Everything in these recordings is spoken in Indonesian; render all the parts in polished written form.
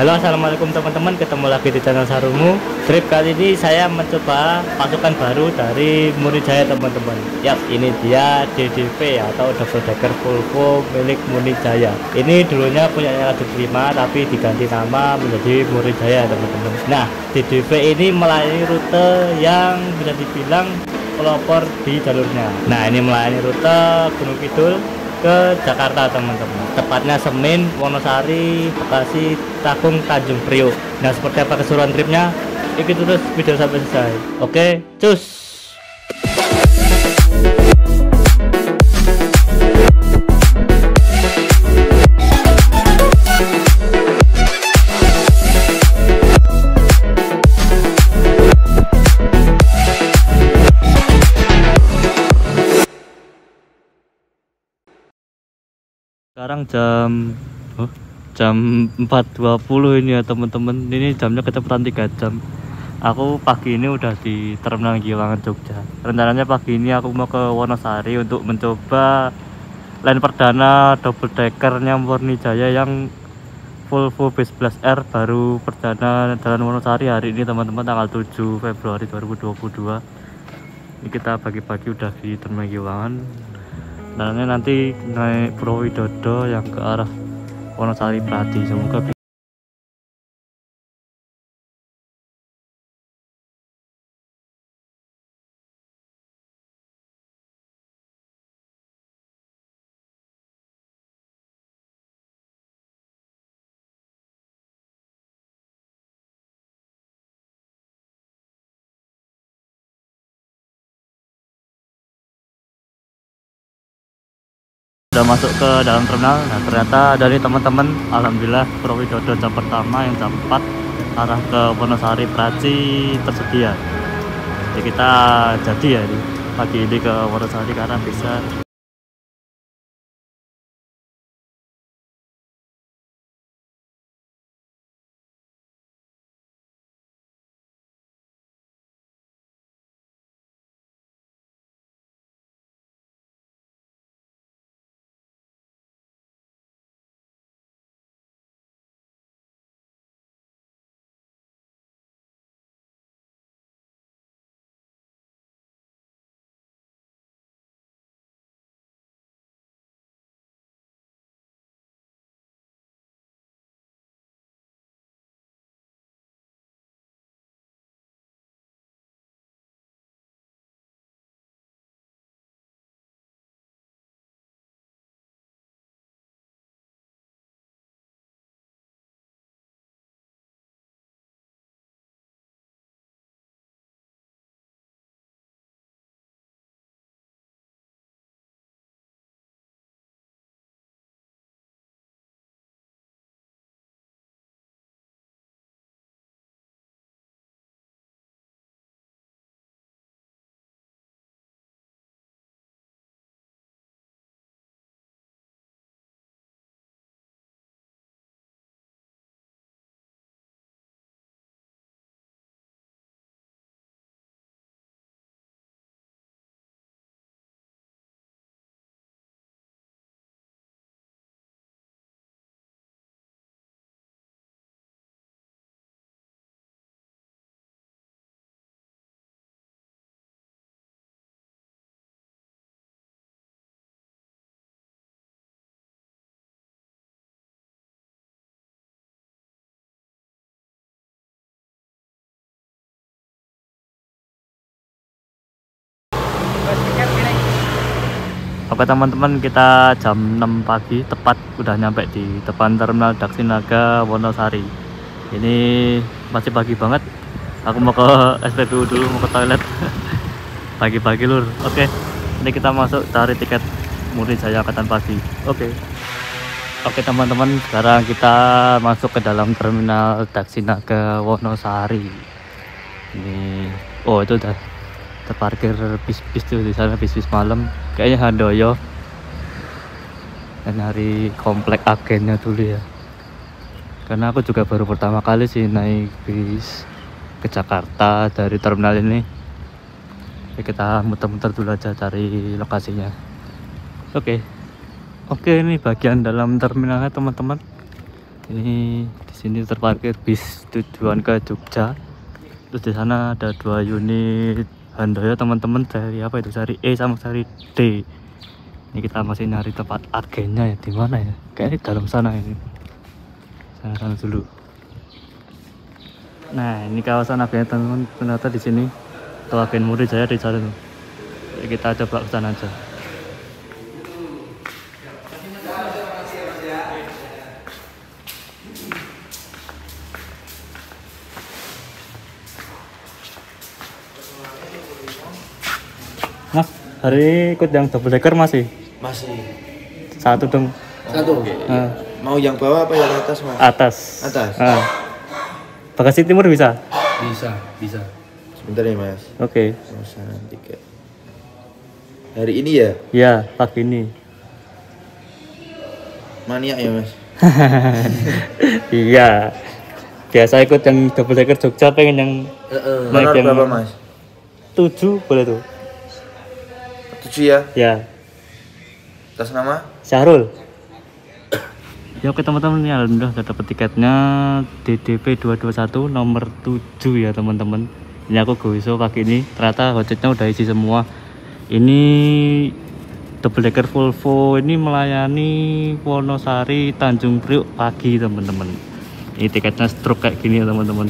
Halo, assalamualaikum teman-teman, ketemu lagi di channel Sarumu. Trip kali ini saya mencoba pasukan baru dari Murni Jaya, teman-teman. Yap, ini dia DDV atau double decker Volvo milik Murni Jaya. Ini dulunya punya Laju Prima tapi diganti nama menjadi Murni Jaya, teman-teman. Nah, DDV ini melayani rute yang bisa dibilang pelopor di jalurnya. Nah, ini melayani rute Gunung Kidul ke Jakarta, teman-teman, tepatnya Semin, Wonosari, Bekasi, Takung, Tanjung Priok. Nah, seperti apa keseluruhan tripnya, ikuti terus video sampai selesai. Oke, cus. Sekarang jam 4.20 ini ya teman-teman. Ini jamnya kecepatan 3 jam. Aku pagi ini udah di Terminal Giwangan, Jogja. Rencananya pagi ini aku mau ke Wonosari untuk mencoba line perdana double deckernya Murni Jaya yang Volvo B11R baru perdana jalan Wonosari hari ini teman-teman, tanggal 7 Februari 2022. Ini kita pagi-pagi udah di Terminal Giwangan. Caranya nanti naik Purwowidodo yang ke arah Wonosari Prati. Semoga udah masuk ke dalam terminal. Nah, ternyata dari teman-teman, alhamdulillah Purwowidodo jam pertama yang jam 4 arah ke Wonosari Praci tersedia. Jadi kita jadi ya pagi ini ke Wonosari karena bisa. Oke teman-teman, kita jam 6 pagi tepat udah nyampe di depan Terminal Daksinaga Wonosari. Ini masih pagi banget. Aku mau ke SPBU dulu, mau ke toilet. Pagi-pagi lur. Oke, ini kita masuk cari tiket Murni Jaya angkatan pagi. Oke teman-teman, sekarang kita masuk ke dalam Terminal Daksinaga Wonosari. Ini, oh itu udah terparkir bis-bis tuh di sana, bis-bis malam. Kayaknya Handoyo dan hari komplek agennya dulu ya, karena aku juga baru pertama kali sih naik bis ke Jakarta dari terminal ini. Jadi kita muter-muter dulu aja cari lokasinya. Oke, ini bagian dalam terminalnya teman-teman. Ini di sini terparkir bis tujuan ke Jogja. Terus di sana ada dua unit Handoyo teman-teman, dari apa itu, seri E sama seri D. Ini kita masih nyari tempat agennya ya, di mana ya? Kayaknya dalam sana ini. Sana dulu. Nah, ini kawasan agen teman-teman, ternyata di sini kalau agen Murni Jaya di jalan. Kita coba ke sana aja. Mas, hari ikut yang double decker masih? Masih. Satu dong. Satu. Okay. Mau yang bawah apa yang atas, Mas? Atas. Atas. Bagasi timur bisa? Bisa, bisa. Sebentar ya, Mas. Oke. Okay. Hari ini ya? Iya, pagi ini. Maniak ya, Mas. Iya. Biasa ikut yang double decker Jogja, pengen yang naik yang berapa, Mas? 7 boleh tuh. 7 ya? Ya. Atas nama? Syahrul. Ya oke teman-teman, ini alhamdulillah udah dapet tiketnya DDV 221 nomor 7 ya teman-teman. Ini aku goiso pagi ini, ternyata gojeknya udah isi semua. Ini double decker Volvo ini melayani Wonosari Tanjung Priok pagi teman-teman. Ini tiketnya stroke kayak gini ya teman-teman.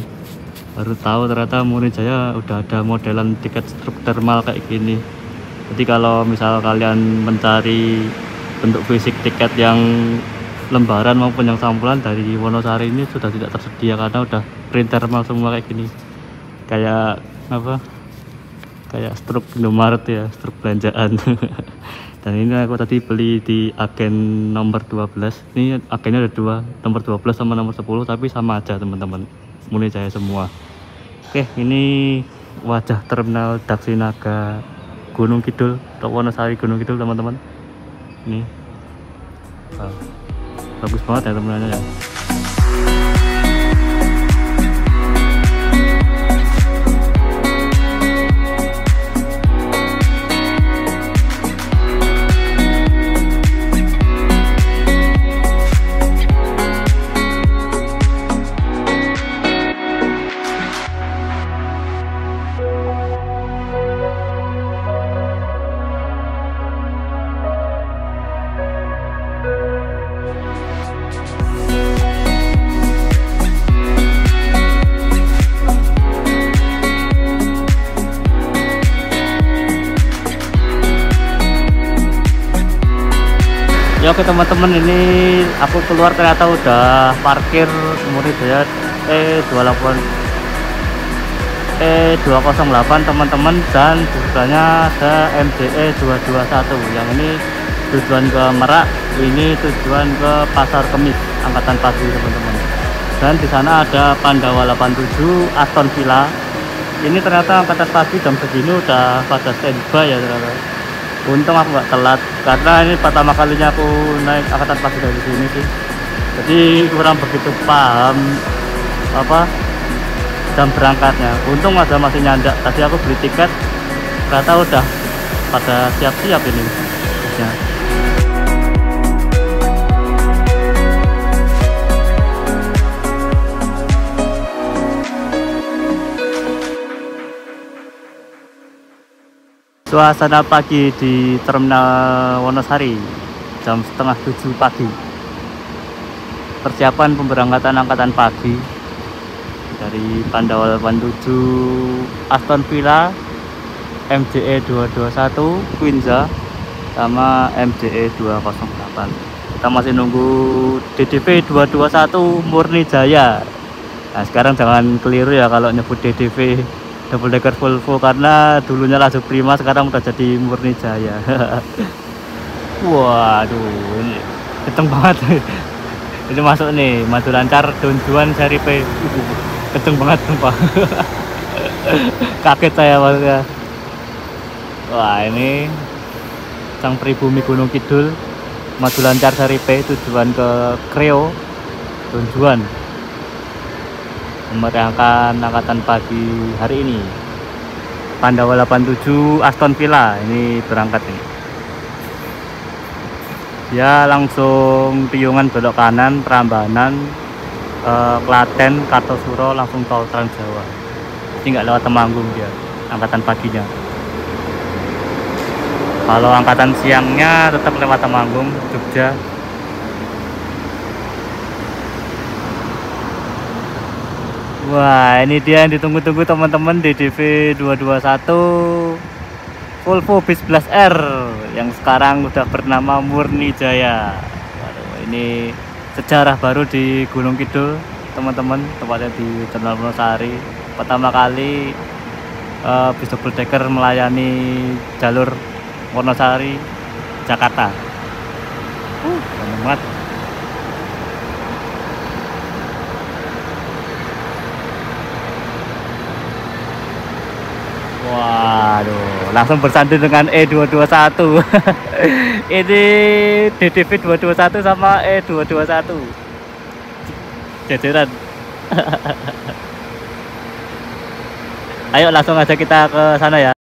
Baru tahu ternyata Murni Jaya udah ada modelan tiket stroke thermal kayak gini. Jadi kalau misal kalian mencari bentuk fisik tiket yang lembaran maupun yang sampulan dari Wonosari ini sudah tidak tersedia karena udah print thermal semua kayak gini. Kayak apa? Kayak struk Indomaret ya, struk belanjaan. Dan ini aku tadi beli di agen nomor 12. Ini agennya ada dua, nomor 12 sama nomor 10, tapi sama aja teman-teman. Murni Jaya semua. Oke, ini wajah terminal Daksinaga Gunung Kidul, Wonosari Gunung Kidul teman-teman. Ini bagus banget ya teman-teman ya. Oke teman-teman, ini aku keluar ternyata udah parkir Murni Jaya E208 teman-teman, dan tujuannya ke MJE 221. Yang ini tujuan ke Merak, ini tujuan ke Pasar Kemis angkatan pagi teman-teman. Dan di sana ada Pandawa 87 Aston Villa. Ini ternyata angkatan pagi jam segini udah pada standby ya ternyata. Untung aku nggak telat, karena ini pertama kalinya aku naik angkatan pagi dari sini sih. Jadi kurang begitu paham apa jam berangkatnya. Untung aja masih nyandak. Tadi aku beli tiket, ternyata udah pada siap-siap ini. Ya. Suasana pagi di terminal Wonosari jam 6:30 pagi. Persiapan pemberangkatan angkatan pagi dari Pandawa 87 Aston Villa, MJE 221 Quinza sama MJE 208. Kita masih nunggu DDV 221 Murni Jaya. Nah, sekarang jangan keliru ya kalau nyebut DDV double decker Volvo, karena dulunya Laju Prima, sekarang udah jadi Murni Jaya. Waduh, ini kenceng banget. Ini masuk nih, maju lancar donjuan seri P. Kenceng banget sumpah. Kaget saya maksudnya. Wah, ini sang pribumi Gunung Kidul, maju lancar seri P tujuan ke Kreo donjuan. Memberangkatkan angkatan pagi hari ini Pandawa 87 Aston Villa ini berangkat nih. Ya langsung tiungan belok kanan Prambanan Klaten, Kartosuro, langsung tol Trans Jawa. Jadi nggak lewat Temanggung dia, angkatan paginya. Kalau angkatan siangnya tetap lewat Temanggung, Jogja. Wah, ini dia yang ditunggu-tunggu teman-teman, DDV 221 Volvo B11R yang sekarang udah bernama Murni Jaya. Waduh, ini sejarah baru di Gunung Kidul, teman-teman, tempatnya di Terminal Wonosari. Pertama kali bis double decker melayani jalur Wonosari Jakarta. Keren banget. Waduh, langsung bersanding dengan E221. Ini DDV 221 sama E221 jajaran. Ayo langsung aja kita ke sana ya.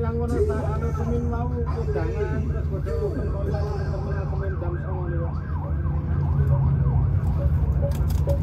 yang Wonosari Semin mau kudangan terus bodoh kontak terminal Semin jam 09.00 niku.